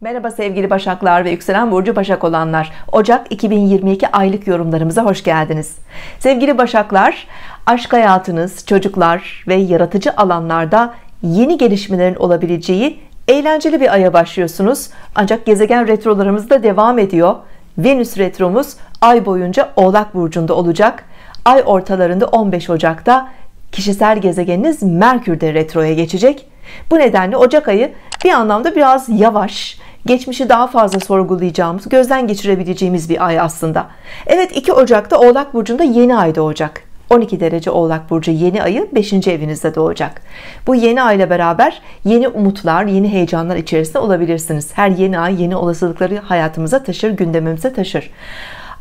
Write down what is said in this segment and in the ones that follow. Merhaba sevgili Başaklar ve Yükselen Burcu Başak olanlar. Ocak 2022 aylık yorumlarımıza hoş geldiniz. Sevgili Başaklar, aşk hayatınız, çocuklar ve yaratıcı alanlarda yeni gelişmelerin olabileceği eğlenceli bir aya başlıyorsunuz. Ancak gezegen retrolarımız da devam ediyor. Venüs retromuz ay boyunca Oğlak burcunda olacak. Ay ortalarında 15 Ocak'ta kişisel gezegeniniz Merkür'de retroya geçecek. Bu nedenle Ocak ayı bir anlamda biraz yavaş, geçmişi daha fazla sorgulayacağımız, gözden geçirebileceğimiz bir ay aslında. Evet, 2 Ocak'ta Oğlak burcunda yeni ay doğacak. 12 derece Oğlak burcu yeni ayı 5. evinizde doğacak. Bu yeni ayla beraber yeni umutlar, yeni heyecanlar içerisinde olabilirsiniz. Her yeni ay yeni olasılıkları hayatımıza taşır, gündemimize taşır.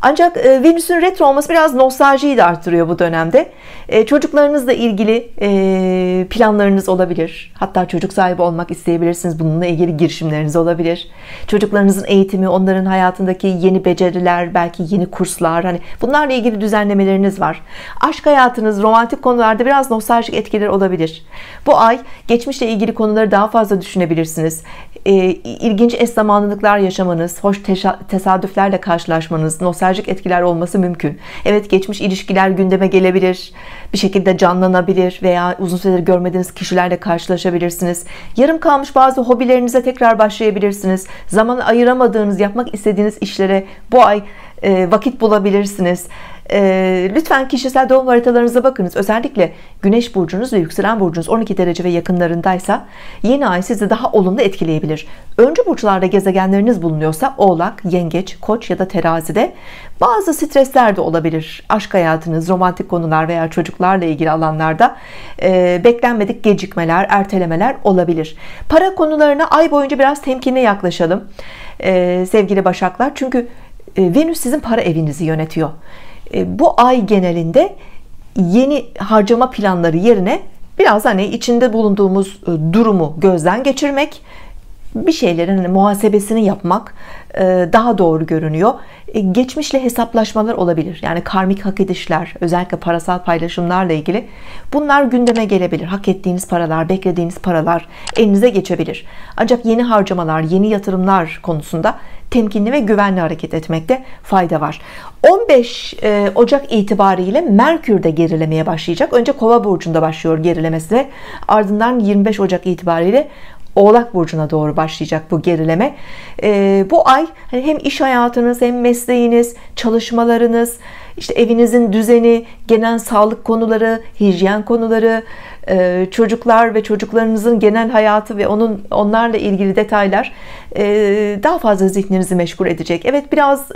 Ancak Venüs'ün retro olması biraz nostaljiyi de arttırıyor bu dönemde. Çocuklarınızla ilgili planlarınız olabilir. Hatta çocuk sahibi olmak isteyebilirsiniz. Bununla ilgili girişimleriniz olabilir. Çocuklarınızın eğitimi, onların hayatındaki yeni beceriler, belki yeni kurslar. Hani bunlarla ilgili düzenlemeleriniz var. Aşk hayatınız, romantik konularda biraz nostaljik etkiler olabilir. Bu ay geçmişle ilgili konuları daha fazla düşünebilirsiniz. İlginç eş zamanlılıklar yaşamanız, hoş tesadüflerle karşılaşmanız, nostaljik etkiler olması mümkün. Evet, geçmiş ilişkiler gündeme gelebilir, bir şekilde canlanabilir veya uzun süredir görmediğiniz kişilerle karşılaşabilirsiniz. Yarım kalmış bazı hobilerinize tekrar başlayabilirsiniz. Zaman ayıramadığınız, yapmak istediğiniz işlere bu ay vakit bulabilirsiniz. Lütfen kişisel doğum haritalarınıza bakınız. Özellikle Güneş burcunuz ve Yükselen burcunuz 12 derece ve yakınlarındaysa yeni ay sizi daha olumlu etkileyebilir. Öncü burçlarda gezegenleriniz bulunuyorsa Oğlak, Yengeç, Koç ya da Terazi'de bazı stresler de olabilir. Aşk hayatınız, romantik konular veya çocuklarla ilgili alanlarda beklenmedik gecikmeler, ertelemeler olabilir. Para konularına ay boyunca biraz temkinle yaklaşalım sevgili Başaklar, çünkü Venüs sizin para evinizi yönetiyor. Bu ay genelinde yeni harcama planları yerine biraz hani içinde bulunduğumuz durumu gözden geçirmek, bir şeylerin muhasebesini yapmak daha doğru görünüyor. Geçmişle hesaplaşmalar olabilir. Yani karmik hak edişler, özellikle parasal paylaşımlarla ilgili bunlar gündeme gelebilir. Hak ettiğiniz paralar, beklediğiniz paralar elinize geçebilir. Ancak yeni harcamalar, yeni yatırımlar konusunda temkinli ve güvenli hareket etmekte fayda var. 15 Ocak itibariyle Merkür de gerilemeye başlayacak. Önce Kova burcunda başlıyor gerilemesi ve ardından 25 Ocak itibariyle Oğlak burcuna doğru başlayacak bu gerileme. Bu ay hem iş hayatınız, hem mesleğiniz, çalışmalarınız, işte evinizin düzeni, genel sağlık konuları, hijyen konuları, çocuklar ve çocuklarınızın genel hayatı ve onlarla ilgili detaylar daha fazla zihninizi meşgul edecek. Evet, biraz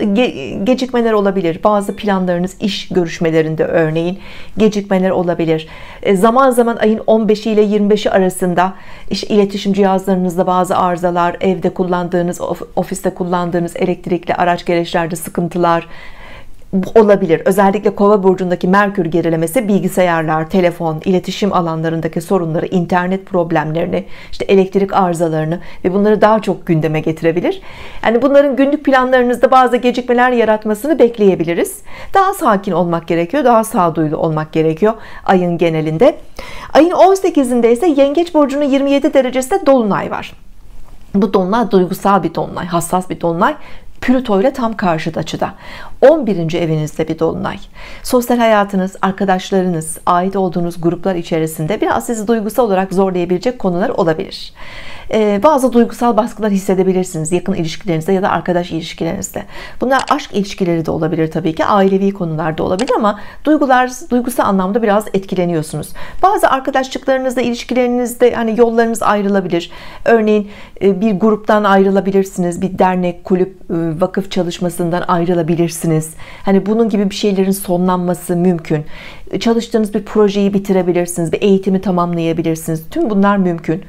gecikmeler olabilir. Bazı planlarınız, iş görüşmelerinde örneğin gecikmeler olabilir. Zaman zaman ayın 15'i ile 25'i arasında işte iletişim cihazlarınızda bazı arızalar, evde kullandığınız, ofiste kullandığınız elektrikli araç gereçlerde sıkıntılar olabilir. Özellikle Kova burcundaki Merkür gerilemesi bilgisayarlar, telefon, iletişim alanlarındaki sorunları, internet problemlerini, işte elektrik arızalarını ve bunları daha çok gündeme getirebilir. Yani bunların günlük planlarınızda bazı gecikmeler yaratmasını bekleyebiliriz. Daha sakin olmak gerekiyor, daha sağduyulu olmak gerekiyor ayın genelinde. Ayın 18'inde ise Yengeç burcunun 27 derecesinde dolunay var. Bu dolunay duygusal bir dolunay, hassas bir dolunay. Plüto ile tam karşıt açıda. 11. evinizde bir dolunay. Sosyal hayatınız, arkadaşlarınız, ait olduğunuz gruplar içerisinde biraz sizi duygusal olarak zorlayabilecek konular olabilir. Bazı duygusal baskılar hissedebilirsiniz yakın ilişkilerinizde ya da arkadaş ilişkilerinizde. Bunlar aşk ilişkileri de olabilir tabii ki, ailevi konularda olabilir ama duygusal anlamda biraz etkileniyorsunuz. Bazı arkadaşlıklarınızda, ilişkilerinizde hani yollarınız ayrılabilir. Örneğin bir gruptan ayrılabilirsiniz, bir dernek, kulüp, vakıf çalışmasından ayrılabilirsiniz. Hani bunun gibi bir şeylerin sonlanması mümkün. Çalıştığınız bir projeyi bitirebilirsiniz, bir eğitimi tamamlayabilirsiniz. Tüm bunlar mümkün.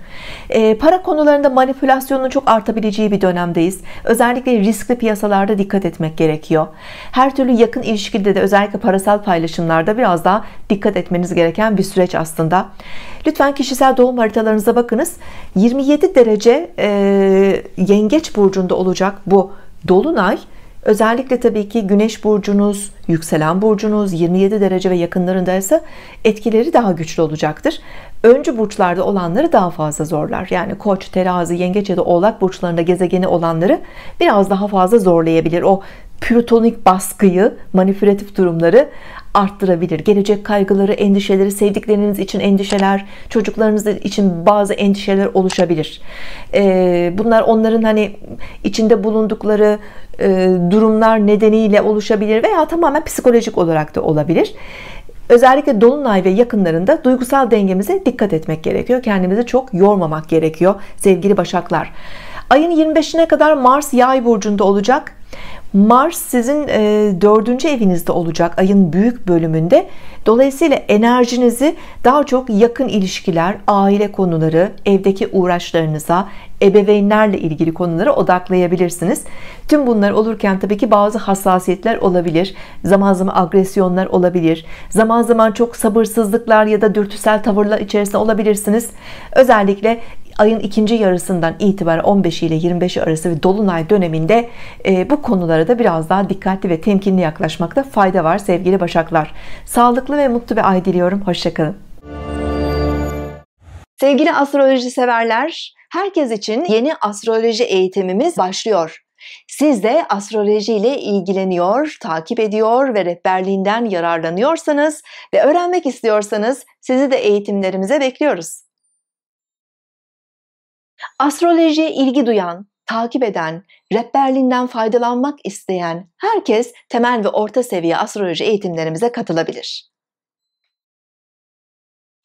Para konularında manipülasyonun çok artabileceği bir dönemdeyiz. Özellikle riskli piyasalarda dikkat etmek gerekiyor. Her türlü yakın ilişkide de özellikle parasal paylaşımlarda biraz daha dikkat etmeniz gereken bir süreç aslında. Lütfen kişisel doğum haritalarınıza bakınız. 27 derece Yengeç burcunda olacak bu dolunay Özellikle tabii ki güneş burcunuz, yükselen burcunuz 27 derece ve yakınlarındaysa etkileri daha güçlü olacaktır. Öncü burçlarda olanları daha fazla zorlar. Yani Koç, Terazi, Yengeç ya da Oğlak burçlarında gezegeni olanları biraz daha fazla zorlayabilir. O plütonik baskıyı, manipülatif durumları arttırabilir. Gelecek kaygıları, endişeleri, sevdikleriniz için endişeler, çocuklarınız için bazı endişeler oluşabilir. Bunlar onların hani içinde bulundukları durumlar nedeniyle oluşabilir veya tamamen psikolojik olarak da olabilir. Özellikle dolunay ve yakınlarında duygusal dengemize dikkat etmek gerekiyor. Kendimizi çok yormamak gerekiyor sevgili Başaklar. Ayın 25'ine kadar Mars Yay burcunda olacak. Mars sizin 4. evinizde olacak ayın büyük bölümünde. Dolayısıyla enerjinizi daha çok yakın ilişkiler, aile konuları, evdeki uğraşlarınıza, ebeveynlerle ilgili konulara odaklayabilirsiniz. Tüm bunlar olurken tabii ki bazı hassasiyetler olabilir. Zaman zaman agresyonlar olabilir. Zaman zaman çok sabırsızlıklar ya da dürtüsel tavırlar içerisinde olabilirsiniz. Özellikle ayın ikinci yarısından itibaren 15 ile 25 arası ve dolunay döneminde bu konulara da biraz daha dikkatli ve temkinli yaklaşmakta fayda var sevgili Başaklar. Sağlıklı ve mutlu bir ay diliyorum. Hoşçakalın. Sevgili astroloji severler, herkes için yeni astroloji eğitimimiz başlıyor. Siz de astroloji ile ilgileniyor, takip ediyor ve rehberliğinden yararlanıyorsanız ve öğrenmek istiyorsanız sizi de eğitimlerimize bekliyoruz. Astrolojiye ilgi duyan, takip eden, rehberliğinden faydalanmak isteyen herkes temel ve orta seviye astroloji eğitimlerimize katılabilir.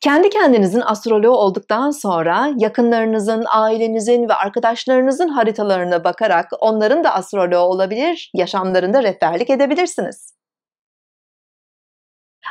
Kendi kendinizin astroloğu olduktan sonra yakınlarınızın, ailenizin ve arkadaşlarınızın haritalarına bakarak onların da astroloğu olabilir, yaşamlarında rehberlik edebilirsiniz.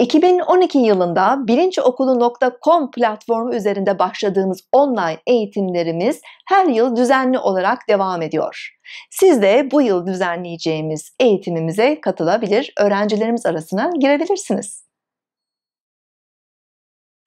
2012 yılında BilinçOkulu.com platformu üzerinde başladığımız online eğitimlerimiz her yıl düzenli olarak devam ediyor. Siz de bu yıl düzenleyeceğimiz eğitimimize katılabilir, öğrencilerimiz arasına girebilirsiniz.